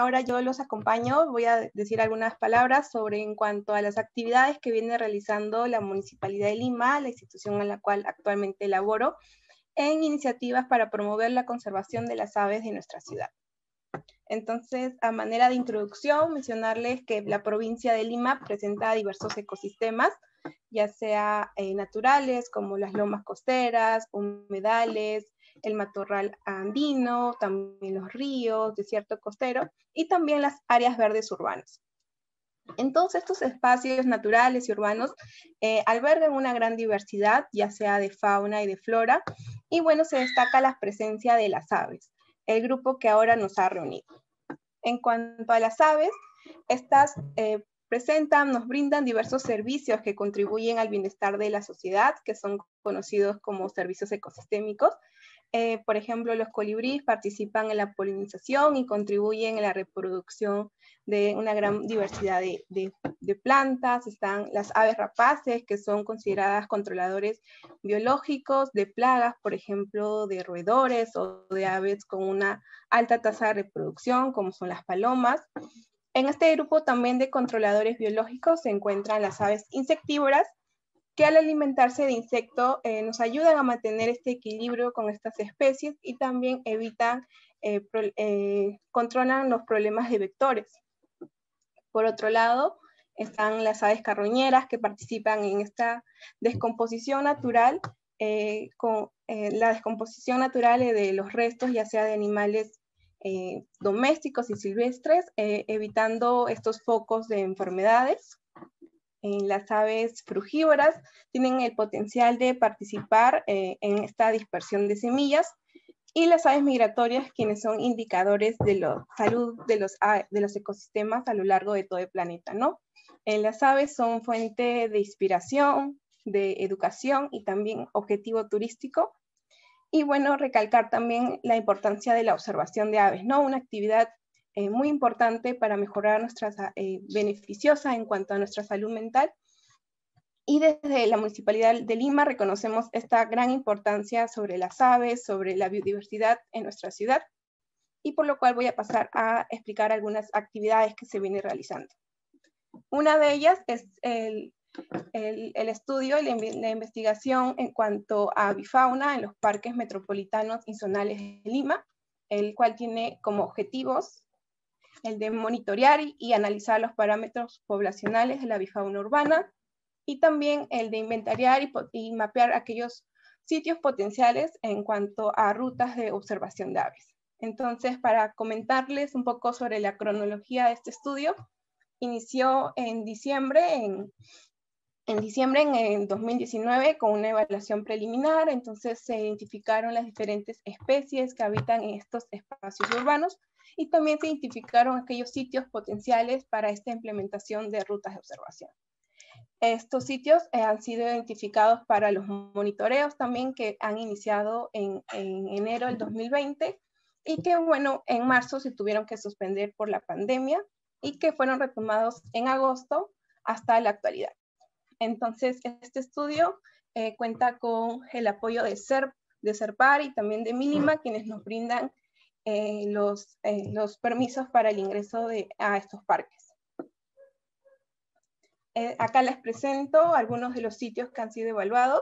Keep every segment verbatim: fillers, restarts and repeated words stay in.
Ahora yo los acompaño, voy a decir algunas palabras sobre en cuanto a las actividades que viene realizando la Municipalidad de Lima, la institución en la cual actualmente laboro, en iniciativas para promover la conservación de las aves de nuestra ciudad. Entonces, a manera de introducción, mencionarles que la provincia de Lima presenta diversos ecosistemas, ya sea eh, naturales, como las lomas costeras, humedales, el matorral andino, también los ríos, desierto costero, y también las áreas verdes urbanas. Entonces, estos espacios naturales y urbanos eh, albergan una gran diversidad, ya sea de fauna y de flora, y bueno, se destaca la presencia de las aves, el grupo que ahora nos ha reunido. En cuanto a las aves, estas eh, presentan, nos brindan diversos servicios que contribuyen al bienestar de la sociedad, que son conocidos como servicios ecosistémicos. Eh, por ejemplo, los colibríes participan en la polinización y contribuyen en la reproducción de una gran diversidad de, de, de plantas. Están las aves rapaces, que son consideradas controladores biológicos de plagas, por ejemplo, de roedores o de aves con una alta tasa de reproducción, como son las palomas. En este grupo también de controladores biológicos se encuentran las aves insectívoras, que al alimentarse de insecto eh, nos ayudan a mantener este equilibrio con estas especies y también evitan, eh, pro, eh, controlan los problemas de vectores. Por otro lado, están las aves carroñeras, que participan en esta descomposición natural, eh, con eh, la descomposición natural de los restos, ya sea de animales eh, domésticos y silvestres, eh, evitando estos focos de enfermedades. Las aves frugívoras tienen el potencial de participar eh, en esta dispersión de semillas, y las aves migratorias, quienes son indicadores de la salud de los, de los ecosistemas a lo largo de todo el planeta, ¿no? Eh, las aves son fuente de inspiración, de educación y también objetivo turístico. Y bueno, recalcar también la importancia de la observación de aves, ¿no? Una actividad Eh, muy importante para mejorar nuestra, eh, beneficiosa en cuanto a nuestra salud mental. Y desde la Municipalidad de Lima reconocemos esta gran importancia sobre las aves, sobre la biodiversidad en nuestra ciudad, y por lo cual voy a pasar a explicar algunas actividades que se vienen realizando. Una de ellas es el, el, el estudio y la, la investigación en cuanto a avifauna en los parques metropolitanos y zonales de Lima, el cual tiene como objetivos el de monitorear y analizar los parámetros poblacionales de la avifauna urbana, y también el de inventariar y, y mapear aquellos sitios potenciales en cuanto a rutas de observación de aves. Entonces, para comentarles un poco sobre la cronología de este estudio, inició en diciembre, en, en diciembre en dos mil diecinueve con una evaluación preliminar. Entonces se identificaron las diferentes especies que habitan en estos espacios urbanos, y también se identificaron aquellos sitios potenciales para esta implementación de rutas de observación. Estos sitios eh, han sido identificados para los monitoreos también, que han iniciado en, en enero del dos mil veinte, y que bueno, en marzo se tuvieron que suspender por la pandemia, y que fueron retomados en agosto hasta la actualidad. Entonces, este estudio eh, cuenta con el apoyo de, SERP, de SERPAR y también de MINIMA, quienes nos brindan Eh, los, eh, los permisos para el ingreso de, a estos parques. Eh, acá les presento algunos de los sitios que han sido evaluados,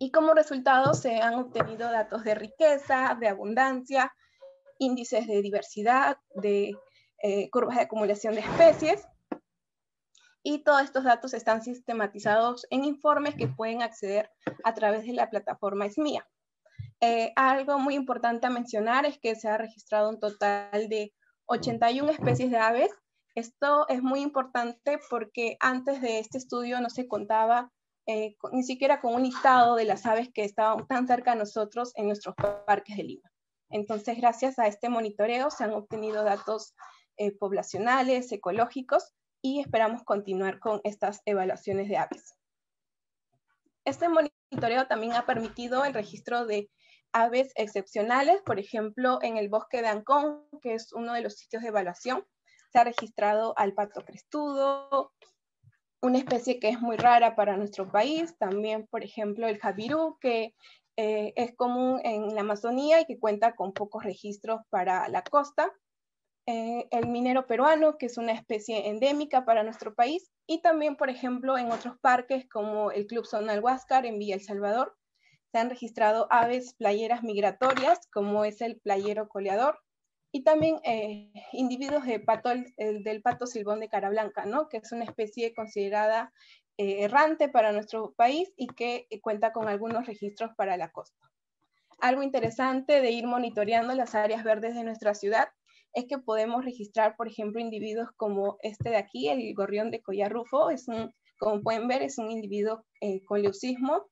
y como resultado se han obtenido datos de riqueza, de abundancia, índices de diversidad, de eh, curvas de acumulación de especies, y todos estos datos están sistematizados en informes que pueden acceder a través de la plataforma Esmía. Eh, algo muy importante a mencionar es que se ha registrado un total de ochenta y una especies de aves. Esto es muy importante porque antes de este estudio no se contaba eh, con, ni siquiera con un listado de las aves que estaban tan cerca a nosotros en nuestros parques de Lima. Entonces, gracias a este monitoreo se han obtenido datos eh, poblacionales, ecológicos, y esperamos continuar con estas evaluaciones de aves. Este monitoreo también ha permitido el registro de aves excepcionales. Por ejemplo, en el Bosque de Ancón, que es uno de los sitios de evaluación, se ha registrado al pato crestudo, una especie que es muy rara para nuestro país. También, por ejemplo, el jabirú, que eh, es común en la Amazonía y que cuenta con pocos registros para la costa. Eh, el minero peruano, que es una especie endémica para nuestro país, y también, por ejemplo, en otros parques como el Club Zonal Huáscar en Villa El Salvador, se han registrado aves playeras migratorias, como es el playero coleador, y también eh, individuos de pato, el, del pato silbón de cara blanca, ¿no? Que es una especie considerada eh, errante para nuestro país y que cuenta con algunos registros para la costa. Algo interesante de ir monitoreando las áreas verdes de nuestra ciudad es que podemos registrar, por ejemplo, individuos como este de aquí, el gorrión de collar rufo. Es un, como pueden ver, es un individuo eh, con leucismo.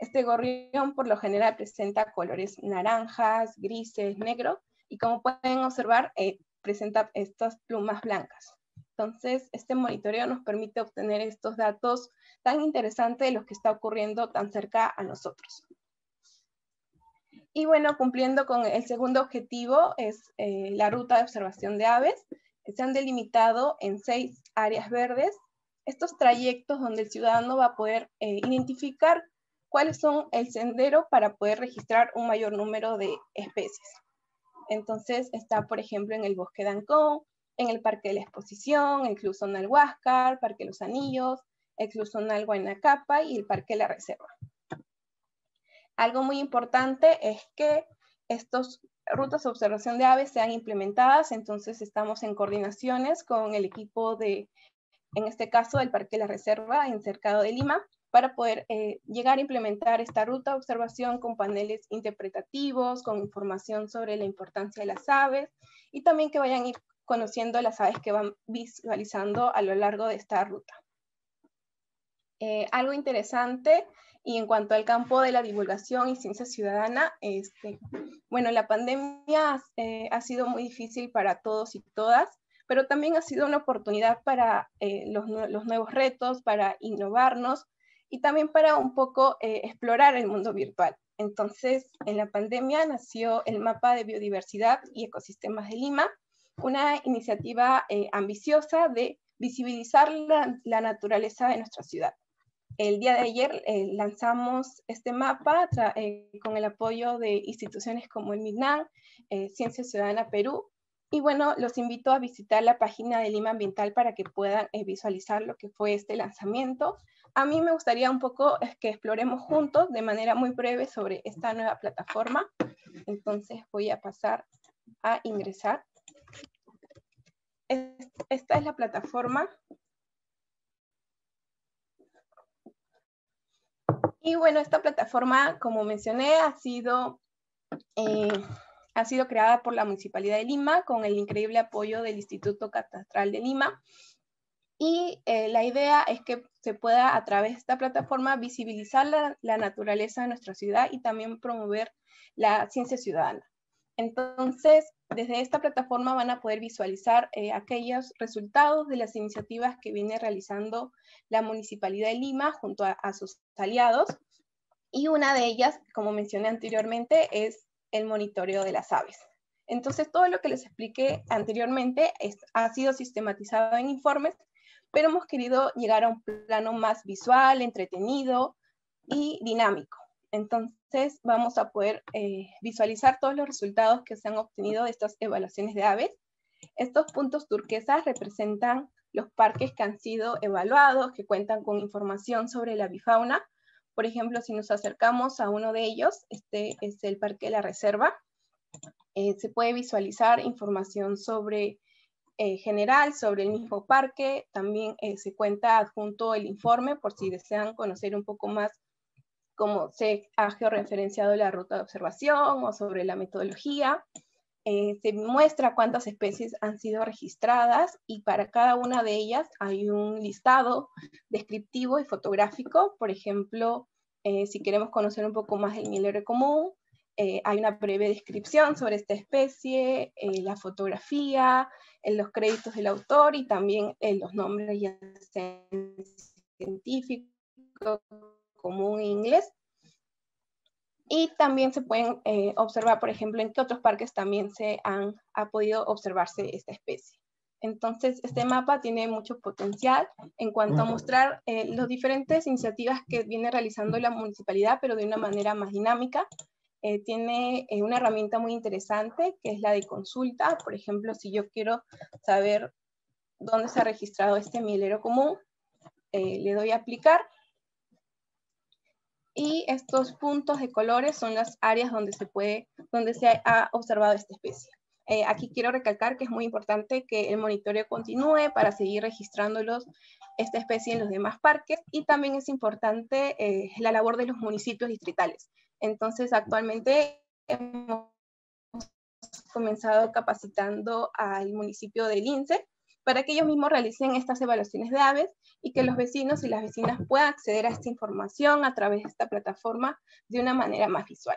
Este gorrión por lo general presenta colores naranjas, grises, negros, y como pueden observar, eh, presenta estas plumas blancas. Entonces, este monitoreo nos permite obtener estos datos tan interesantes de lo que está ocurriendo tan cerca a nosotros. Y bueno, cumpliendo con el segundo objetivo, es eh, la ruta de observación de aves. Se han delimitado en seis áreas verdes estos trayectos donde el ciudadano va a poder eh, identificar cuáles son el sendero para poder registrar un mayor número de especies. Entonces está, por ejemplo, en el Bosque de Ancón, en el Parque de la Exposición, el Club Zonal Huáscar, Parque de los Anillos, el Club Zonal Huaynacapa y el Parque de la Reserva. Algo muy importante es que estas rutas de observación de aves sean implementadas, entonces estamos en coordinaciones con el equipo de, en este caso, del Parque de la Reserva en Cercado de Lima, para poder eh, llegar a implementar esta ruta de observación con paneles interpretativos, con información sobre la importancia de las aves, y también que vayan ir conociendo las aves que van visualizando a lo largo de esta ruta. Eh, algo interesante. Y en cuanto al campo de la divulgación y ciencia ciudadana, este, bueno, la pandemia eh, ha sido muy difícil para todos y todas, pero también ha sido una oportunidad para eh, los, los nuevos retos, para innovarnos y también para un poco eh, explorar el mundo virtual. Entonces, en la pandemia nació el mapa de biodiversidad y ecosistemas de Lima, una iniciativa eh, ambiciosa de visibilizar la, la naturaleza de nuestra ciudad. El día de ayer eh, lanzamos este mapa eh, con el apoyo de instituciones como el MINAM, eh, Ciencia Ciudadana Perú, y bueno, los invito a visitar la página de Lima Ambiental para que puedan eh, visualizar lo que fue este lanzamiento. A mí me gustaría un poco eh, que exploremos juntos de manera muy breve sobre esta nueva plataforma. Entonces voy a pasar a ingresar. Esta es la plataforma. Y bueno, esta plataforma, como mencioné, ha sido, eh, ha sido creada por la Municipalidad de Lima con el increíble apoyo del Instituto Catastral de Lima. Y eh, la idea es que se pueda, a través de esta plataforma, visibilizar la, la naturaleza de nuestra ciudad y también promover la ciencia ciudadana. Entonces, desde esta plataforma van a poder visualizar eh, aquellos resultados de las iniciativas que viene realizando la Municipalidad de Lima junto a, a sus aliados. Y una de ellas, como mencioné anteriormente, es el monitoreo de las aves. Entonces, todo lo que les expliqué anteriormente es, ha sido sistematizado en informes, pero hemos querido llegar a un plano más visual, entretenido y dinámico. Entonces vamos a poder eh, visualizar todos los resultados que se han obtenido de estas evaluaciones de aves. Estos puntos turquesas representan los parques que han sido evaluados, que cuentan con información sobre la avifauna. Por ejemplo, si nos acercamos a uno de ellos, este es el Parque de la Reserva. Eh, se puede visualizar información sobre eh, general, sobre el mismo parque. También eh, se cuenta adjunto el informe por si desean conocer un poco más como se ha georreferenciado la ruta de observación o sobre la metodología. Eh, se muestra cuántas especies han sido registradas y para cada una de ellas hay un listado descriptivo y fotográfico. Por ejemplo, eh, si queremos conocer un poco más del mielero común, eh, hay una breve descripción sobre esta especie, eh, la fotografía, eh, los créditos del autor y también eh, los nombres ya sean científicos, común en inglés, y también se pueden eh, observar, por ejemplo, en qué otros parques también se han, ha podido observarse esta especie. Entonces, este mapa tiene mucho potencial en cuanto a mostrar eh, las diferentes iniciativas que viene realizando la municipalidad, pero de una manera más dinámica. Eh, tiene eh, una herramienta muy interesante, que es la de consulta. Por ejemplo, si yo quiero saber dónde se ha registrado este mielero común, eh, le doy a aplicar. Y estos puntos de colores son las áreas donde se, puede, donde se ha observado esta especie. Eh, aquí quiero recalcar que es muy importante que el monitoreo continúe para seguir registrándolos esta especie en los demás parques, y también es importante eh, la labor de los municipios distritales. Entonces, actualmente hemos comenzado capacitando al municipio de Lince para que ellos mismos realicen estas evaluaciones de aves y que los vecinos y las vecinas puedan acceder a esta información a través de esta plataforma de una manera más visual.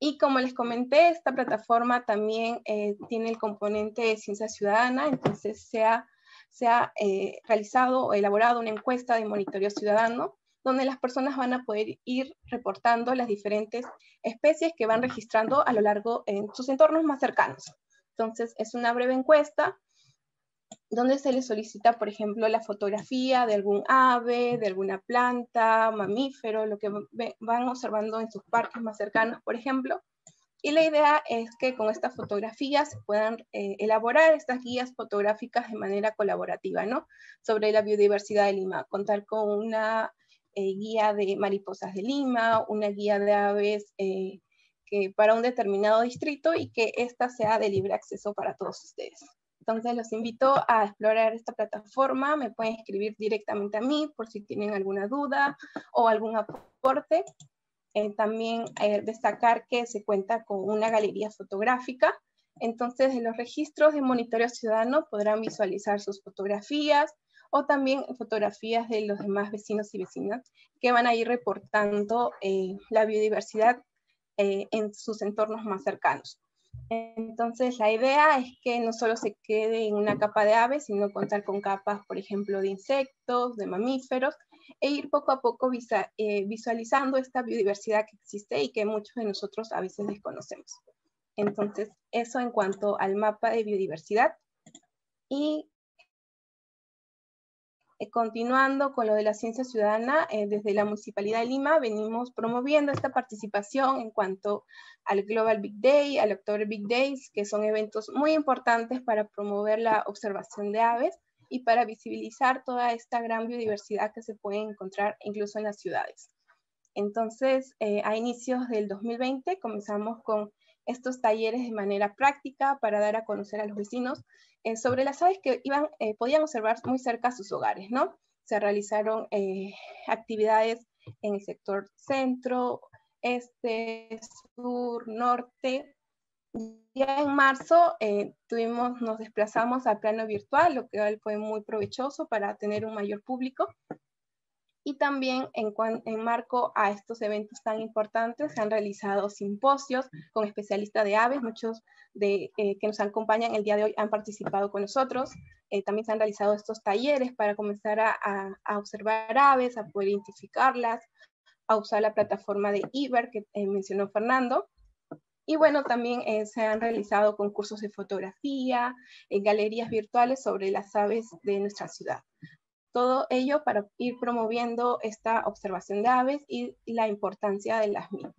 Y como les comenté, esta plataforma también eh, tiene el componente de ciencia ciudadana, entonces se ha, se ha eh, realizado o elaborado una encuesta de monitoreo ciudadano, donde las personas van a poder ir reportando las diferentes especies que van registrando a lo largo en sus entornos más cercanos. Entonces es una breve encuesta donde se les solicita, por ejemplo, la fotografía de algún ave, de alguna planta, mamífero, lo que van observando en sus parques más cercanos, por ejemplo. Y la idea es que con estas fotografías se puedan eh, elaborar estas guías fotográficas de manera colaborativa, ¿no? Sobre la biodiversidad de Lima, contar con una eh, guía de mariposas de Lima, una guía de aves eh, que para un determinado distrito, y que esta sea de libre acceso para todos ustedes. Entonces los invito a explorar esta plataforma, me pueden escribir directamente a mí por si tienen alguna duda o algún aporte. Eh, también eh, destacar que se cuenta con una galería fotográfica, entonces en los registros de monitoreo ciudadano podrán visualizar sus fotografías o también fotografías de los demás vecinos y vecinas que van a ir reportando eh, la biodiversidad eh, en sus entornos más cercanos. Entonces la idea es que no solo se quede en una capa de aves, sino contar con capas, por ejemplo, de insectos, de mamíferos, e ir poco a poco visualizando esta biodiversidad que existe y que muchos de nosotros a veces desconocemos. Entonces eso en cuanto al mapa de biodiversidad. Y continuando con lo de la ciencia ciudadana, eh, desde la Municipalidad de Lima venimos promoviendo esta participación en cuanto al Global Big Day, al October Big Days, que son eventos muy importantes para promover la observación de aves y para visibilizar toda esta gran biodiversidad que se puede encontrar incluso en las ciudades. Entonces, eh, a inicios del dos mil veinte comenzamos con estos talleres de manera práctica para dar a conocer a los vecinos eh, sobre las aves que iban, eh, podían observar muy cerca a sus hogares, ¿no? Se realizaron eh, actividades en el sector centro, este, sur, norte. Ya en marzo eh, tuvimos, nos desplazamos al plano virtual, lo que fue muy provechoso para tener un mayor público. Y también en, cuan, en marco a estos eventos tan importantes se han realizado simposios con especialistas de aves, muchos de, eh, que nos acompañan el día de hoy han participado con nosotros. Eh, también se han realizado estos talleres para comenzar a, a, a observar aves, a poder identificarlas, a usar la plataforma de iBird que eh, mencionó Fernando. Y bueno, también eh, se han realizado concursos de fotografía, eh, galerías virtuales sobre las aves de nuestra ciudad. Todo ello para ir promoviendo esta observación de aves y la importancia de las mismas.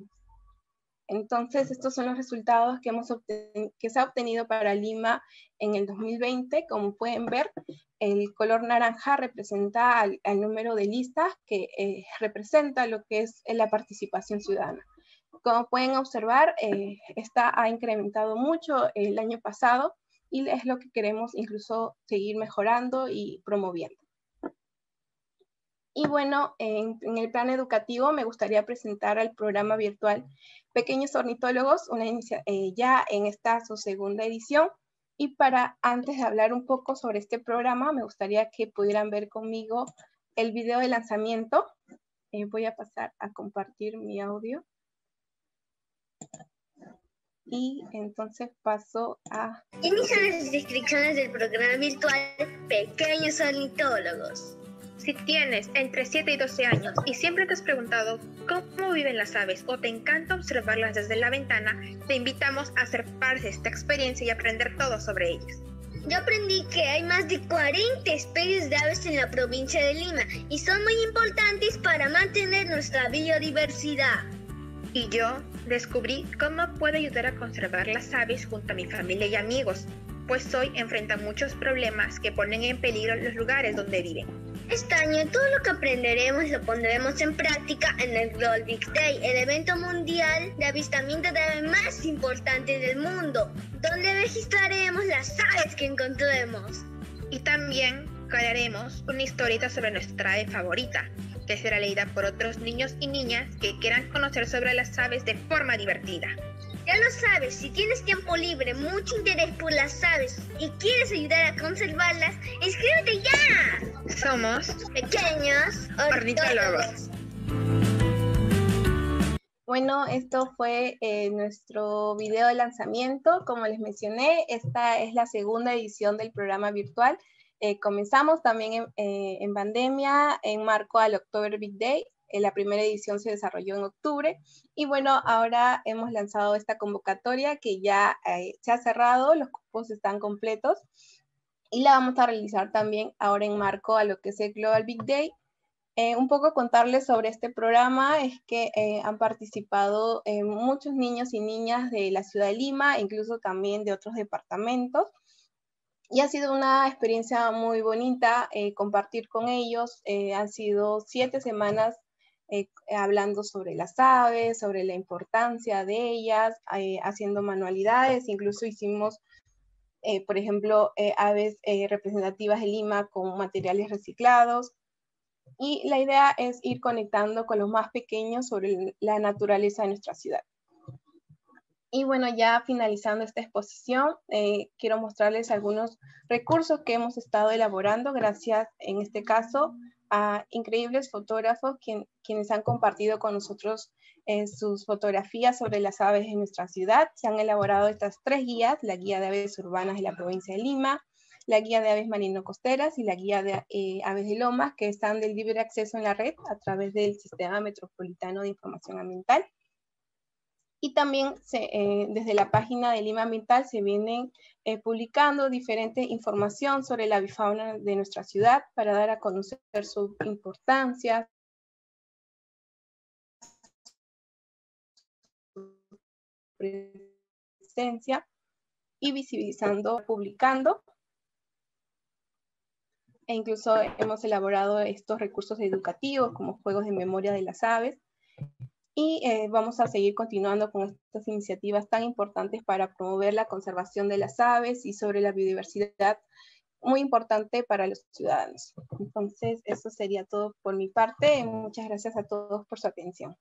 Entonces, estos son los resultados que, hemos que se ha obtenido para Lima en el dos mil veinte. Como pueden ver, el color naranja representa al, al número de listas que eh, representa lo que es la participación ciudadana. Como pueden observar, eh, esta ha incrementado mucho el año pasado y es lo que queremos incluso seguir mejorando y promoviendo. Y bueno, en, en el plan educativo me gustaría presentar al programa virtual Pequeños Ornitólogos, una inicia, eh, ya en esta su segunda edición. Y para antes de hablar un poco sobre este programa, me gustaría que pudieran ver conmigo el video de lanzamiento. Eh, voy a pasar a compartir mi audio. Y entonces paso a... Inician las inscripciones del programa virtual Pequeños Ornitólogos. Si tienes entre siete y doce años y siempre te has preguntado cómo viven las aves o te encanta observarlas desde la ventana, te invitamos a ser parte de esta experiencia y aprender todo sobre ellas. Yo aprendí que hay más de cuarenta especies de aves en la provincia de Lima y son muy importantes para mantener nuestra biodiversidad. Y yo descubrí cómo puedo ayudar a conservar las aves junto a mi familia y amigos, pues hoy enfrenta muchos problemas que ponen en peligro los lugares donde viven. Este año todo lo que aprenderemos lo pondremos en práctica en el Global Big Day, el evento mundial de avistamiento de aves más importante del mundo, donde registraremos las aves que encontremos. Y también crearemos una historieta sobre nuestra ave favorita, que será leída por otros niños y niñas que quieran conocer sobre las aves de forma divertida. Ya lo sabes, si tienes tiempo libre, mucho interés por las aves y quieres ayudar a conservarlas, ¡inscríbete ya! Somos Pequeños Ornitólogos. Bueno, esto fue eh, nuestro video de lanzamiento. Como les mencioné, esta es la segunda edición del programa virtual. Eh, comenzamos también en, eh, en pandemia, en marco al October Big Day. La primera edición se desarrolló en octubre y bueno, ahora hemos lanzado esta convocatoria que ya eh, se ha cerrado, los cupos están completos y la vamos a realizar también ahora en marco a lo que es el Global Big Day. Eh, un poco contarles sobre este programa es que eh, han participado eh, muchos niños y niñas de la ciudad de Lima, incluso también de otros departamentos. Y ha sido una experiencia muy bonita eh, compartir con ellos. Eh, han sido siete semanas Eh, hablando sobre las aves, sobre la importancia de ellas, eh, haciendo manualidades, incluso hicimos, eh, por ejemplo, eh, aves eh, representativas de Lima con materiales reciclados. Y la idea es ir conectando con los más pequeños sobre la naturaleza de nuestra ciudad. Y bueno, ya finalizando esta exposición, eh, quiero mostrarles algunos recursos que hemos estado elaborando, gracias en este caso a increíbles fotógrafos quien, quienes han compartido con nosotros eh, sus fotografías sobre las aves en nuestra ciudad. Se han elaborado estas tres guías, la guía de aves urbanas de la provincia de Lima, la guía de aves marino-costeras y la guía de eh, aves de lomas, que están de libre acceso en la red a través del Sistema Metropolitano de Información Ambiental. Y también se, eh, desde la página de Lima Ambiental se vienen eh, publicando diferente información sobre la avifauna de nuestra ciudad para dar a conocer su importancia, su presencia y visibilizando, publicando. E incluso hemos elaborado estos recursos educativos como juegos de memoria de las aves. Y eh, vamos a seguir continuando con estas iniciativas tan importantes para promover la conservación de las aves y sobre la biodiversidad, muy importante para los ciudadanos. Entonces, eso sería todo por mi parte. Muchas gracias a todos por su atención.